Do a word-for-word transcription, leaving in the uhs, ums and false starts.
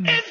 Mm. And